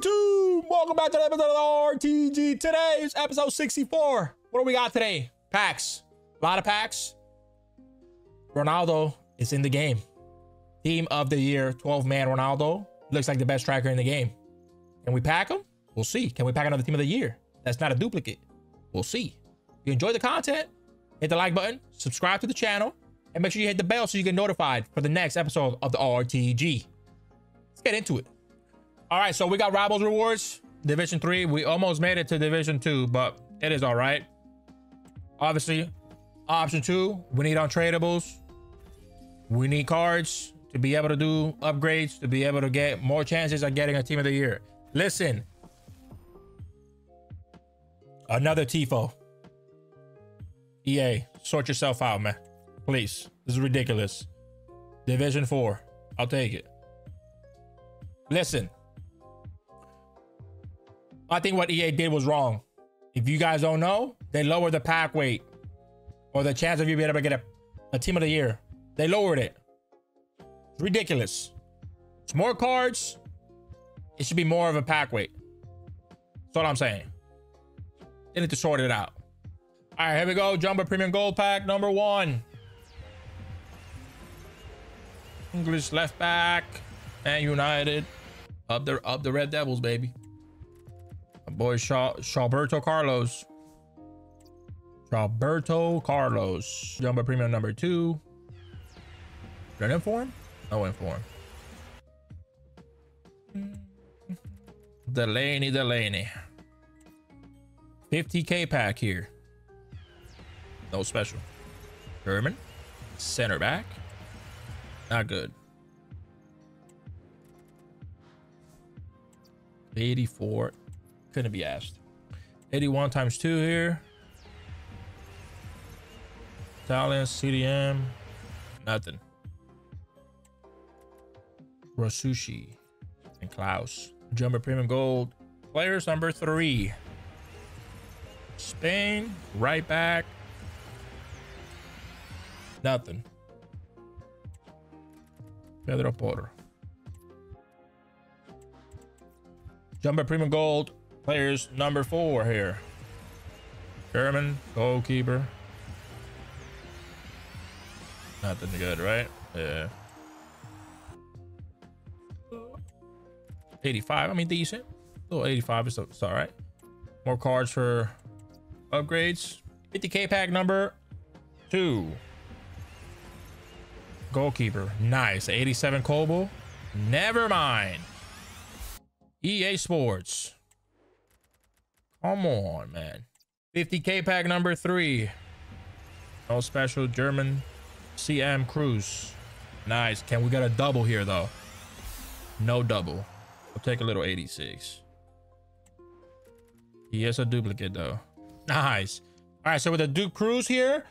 YouTube, welcome back to the episode of the RTG. Today is episode 64. What do we got today? Packs, a lot of packs. Ronaldo is in the game. Team of the year, 12-man Ronaldo. Looks like the best striker in the game. Can we pack him? We'll see. Can we pack another team of the year? That's not a duplicate. We'll see. If you enjoy the content, hit the like button, subscribe to the channel, and make sure you hit the bell so you get notified for the next episode of the RTG. Let's get into it. All right, so we got Rivals Rewards, Division 3. We almost made it to Division 2, but it is all right. Obviously, Option 2, we need untradables. We need cards to be able to do upgrades, to be able to get more chances at getting a Team of the Year. Listen. Another Tifo. EA, sort yourself out, man. Please. This is ridiculous. Division 4. I'll take it. Listen. I think what EA did was wrong. If you guys don't know, they lowered the pack weight or the chance of you being able to get a team of the year. They lowered it. It's ridiculous. It's more cards. It should be more of a pack weight. That's all I'm saying. They need to sort it out. All right, here we go. Jumbo Premium Gold Pack number 1. English left back and United. Up the Red Devils, baby. Boy, Shalberto Carlos. Shalberto Carlos. Jumbo Premium number 2. Red Inform? No Inform. Delaney. 50K pack here. No special. German. Center back. Not good. 84. Couldn't be asked. 81 times 2 here. Italian CDM. Nothing. Rasushi and Klaus. Jumbo Premium Gold. Players number 3. Spain. Right back. Nothing. Pedro Porro. Jumbo Premium Gold. Players number 4 here. German goalkeeper. Nothing good, right? Yeah. 85. I mean, decent. A little 85 is all right. More cards for upgrades. 50K pack number 2. Goalkeeper. Nice. 87 Kobo. Never mind. EA Sports. Come on, man. 50K pack number 3. No special. German CM Cruz. Nice. Can we get a double here, though? No double. We'll take a little 86. He is a duplicate, though. Nice. All right, so with the Duke Cruz here,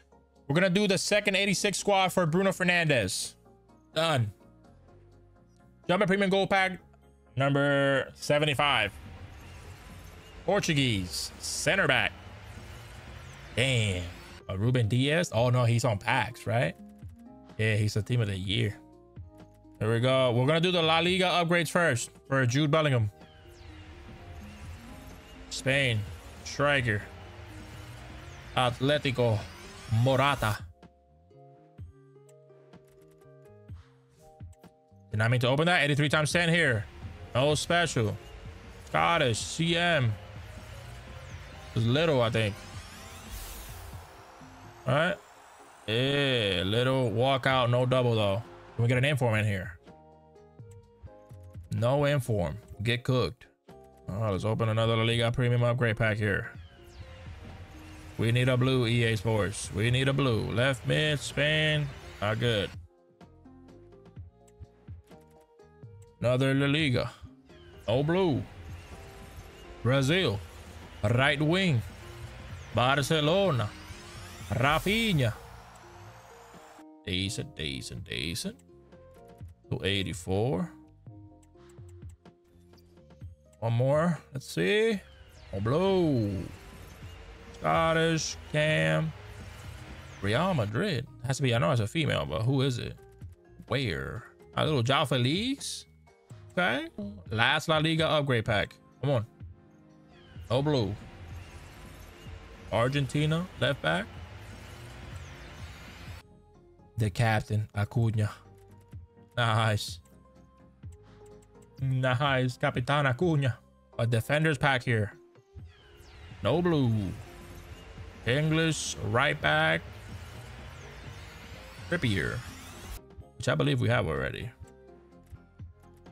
we're going to do the second 86 squad for Bruno Fernandes. Done. Jumbo Premium Gold Pack number 75. Portuguese center back. Damn. Ruben Diaz. Oh no, he's on packs, right? Yeah, he's a team of the year. There we go. We're gonna do the La Liga upgrades first for Jude Bellingham. Spain striker. Atletico Morata. Did not mean to open that. 83 times 10 here. No special. Scottish CM. Little, I think. All right. Yeah, little walkout, no double though. Can we get an inform in here? No inform. Get cooked. All right, let's open another La Liga Premium upgrade pack here. We need a blue, EA Sports. We need a blue. Left mid, Spain. Not good. Another La Liga. Oh, blue. Brazil. Right wing, Barcelona, Rafinha. Decent. 284. One more. Let's see. Oh, blue. Scottish Cam. Real Madrid. Has to be. I know it's a female, but who is it? Where? Our little Jaffa Leagues. Okay. Last La Liga upgrade pack. Come on. No blue. Argentina, left back. The captain, Acuña. Nice. Nice. Capitan Acuña. A defenders pack here. No blue. English, right back. Trippier. Which I believe we have already.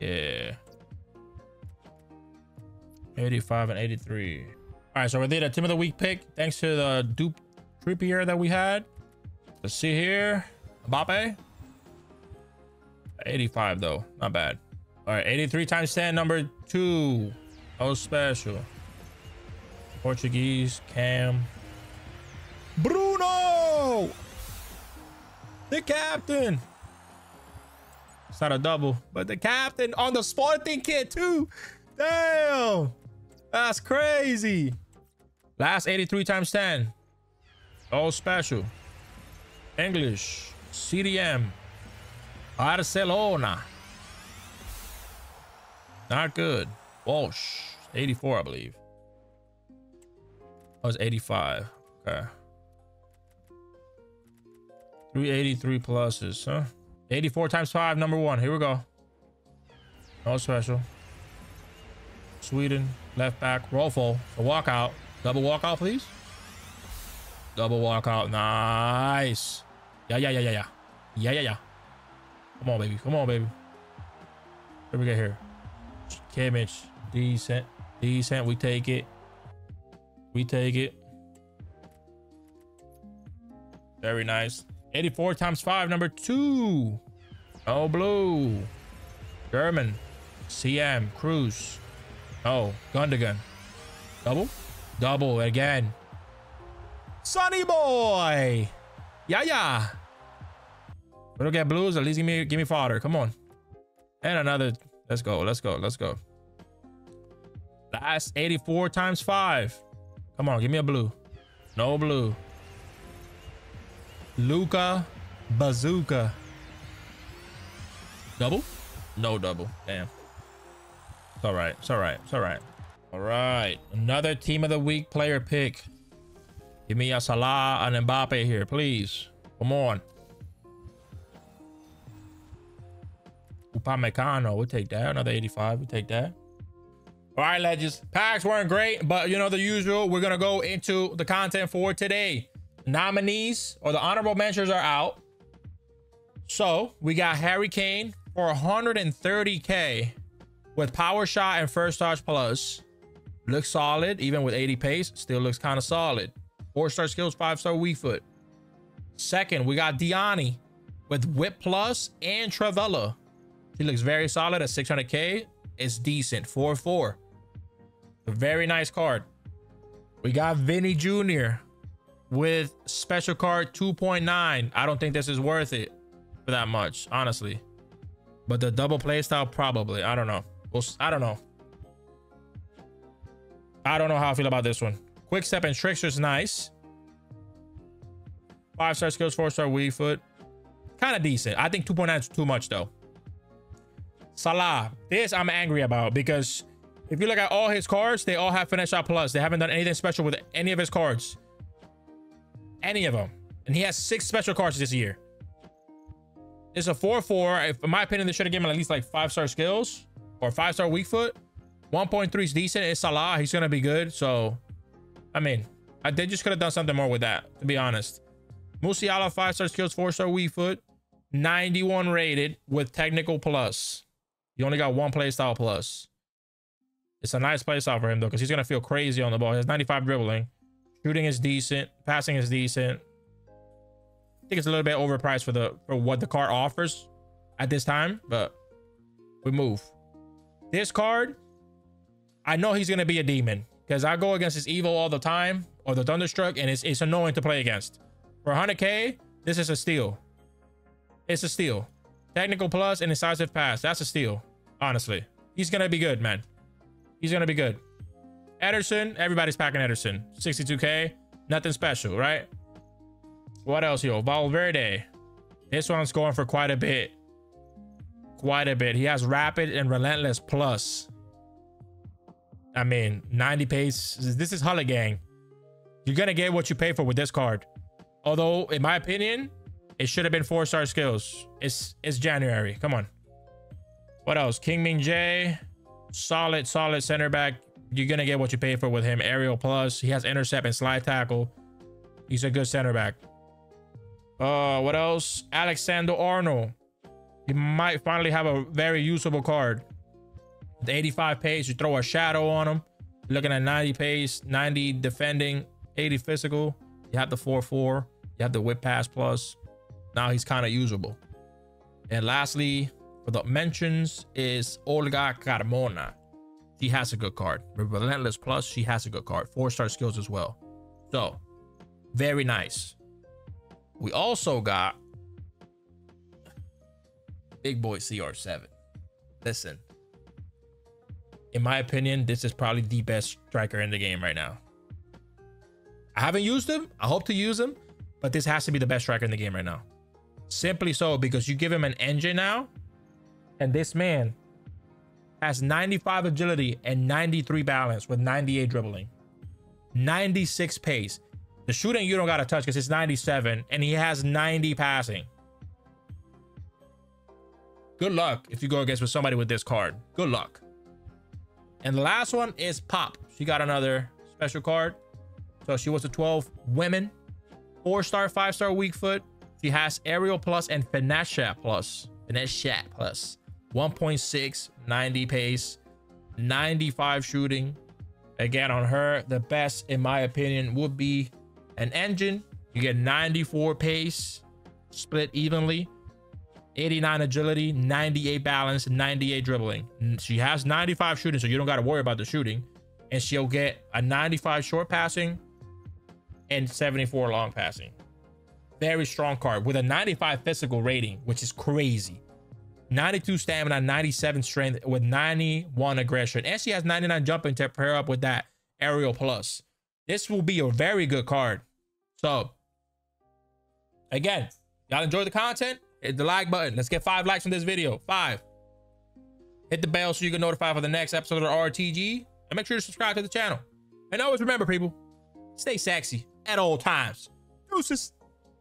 Yeah. 85 and 83. All right, so we did a team of the week pick thanks to the dupe Trippier that we had. Let's see here. Mbappe. 85 though, not bad. All right, 83 times 10, number 2. Oh, special. Portuguese, Cam. Bruno! The captain. It's not a double, but the captain on the Sporting kit too. Damn, that's crazy. Last 83 times 10. All special. English, CDM, Barcelona. Not good. Walsh, 84, I believe. That was 85. Okay. 383 pluses, huh? 84 times 5, number 1. Here we go. No special. Sweden, left back, Rolfo. A walkout. Double walkout, please. Double walkout. Nice. Yeah. Come on, baby. Come on, baby. What do we get here? Kimmich. Decent. Decent. We take it. We take it. Very nice. 84 times 5, number 2. No blue. German. CM. Cruz. Oh, Gundogan. Double? Double again. Sonny boy. Yeah. We don't get blues. At least give me fodder. Come on. And another. Let's go. Let's go. Let's go. Last 84 times 5. Come on. Give me a blue. No blue. Luca Bazooka. Double? No double. Damn. It's all right. It's all right. It's all right. All right. Another team of the week player pick. Give me a Salah and Mbappe here, please. Come on. Upamecano. We'll take that. Another 85. We'll take that. All right, legends. Packs weren't great, but you know the usual. We're going to go into the content for today. Nominees or the honorable mentions are out. So we got Harry Kane for 130K with power shot and first touch plus. Looks solid. Even with 80 pace, still looks kind of solid. 4-star skills, 5-star weak foot. Second, we got Diani with whip plus and Travella. She looks very solid at 600K. It's decent. 4-4. A very nice card. We got Vinny Jr. with special card 2.9. I don't think this is worth it for that much, honestly, but the double play style probably. I don't know. I don't know how I feel about this one. Quick step and trickster is nice. 5-star skills, 4-star weak foot, kind of decent. I think 2.9 is too much though. Salah, this I'm angry about, because if you look at all his cards, they all have finesse shot plus. They haven't done anything special with any of his cards. Any of them. And he has 6 special cards this year. It's a 4-4. If, in my opinion, they should have given him at least like 5-star skills or 5-star weak foot. 1.3 is decent. It's Salah. He's going to be good. So, I mean, they just could have done something more with that, to be honest. Musiala, 5-star skills, 4-star weak foot. 91 rated with technical plus. You only got 1 play style plus. It's a nice play style for him, though, because he's going to feel crazy on the ball. He has 95 dribbling. Shooting is decent. Passing is decent. I think it's a little bit overpriced for what the card offers at this time, but we move. This card, I know he's going to be a demon because I go against his evil all the time, or the Thunderstruck, and it's annoying to play against. For 100K, this is a steal. It's a steal. Technical plus and incisive pass. That's a steal, honestly. He's going to be good, man. He's going to be good. Ederson, everybody's packing Ederson. 62K, nothing special, right? What else, yo? Valverde. This one's going for quite a bit. quite a bit. He has rapid and relentless plus. I mean, 90 pace. This is Hulla Gang. You're gonna get what you pay for with this card. Although, in my opinion, it should have been 4-star skills. It's January. Come on. What else? Kim Min-jae. Solid center back. You're gonna get what you pay for with him. Aerial plus. He has intercept and slide tackle. He's a good center back. What else? Alexander Arnold. You might finally have a very usable card. The 85 pace, you throw a shadow on him. Looking at 90 pace, 90 defending, 80 physical. You have the 4-4. You have the whip pass plus. Now he's kind of usable. And lastly, for the mentions is Olga Carmona. She has a good card. Relentless plus, she has a good card. 4-star skills as well. So, very nice. We also got big boy CR7. Listen, in my opinion, this is probably the best striker in the game right now. I haven't used him. I hope to use him, but this has to be the best striker in the game right now. Simply so, because you give him an engine now, and this man has 95 agility and 93 balance with 98 dribbling, 96 pace. The shooting you don't got to touch because it's 97, and he has 90 passing. Good luck if you go against with somebody with this card. Good luck. And the last one is Pop. She got another special card. So she was a 12 women, 4-star, 5-star weak foot. She has aerial plus and finesse plus. 1.6, 90 pace, 95 shooting. Again, on her, the best, in my opinion, would be an engine. You get 94 pace, split evenly, 89 agility, 98 balance, 98 dribbling. She has 95 shooting, so you don't got to worry about the shooting. And she'll get a 95 short passing and 74 long passing. Very strong card with a 95 physical rating, which is crazy. 92 stamina, 97 strength with 91 aggression. And she has 99 jumping to pair up with that aerial plus. This will be a very good card. So, again, y'all enjoy the content? Hit the like button. Let's get 5 likes on this video. 5. Hit the bell so you get notified for the next episode of the RTG. And make sure to subscribe to the channel. And always remember, people, stay sexy at all times. Deuces.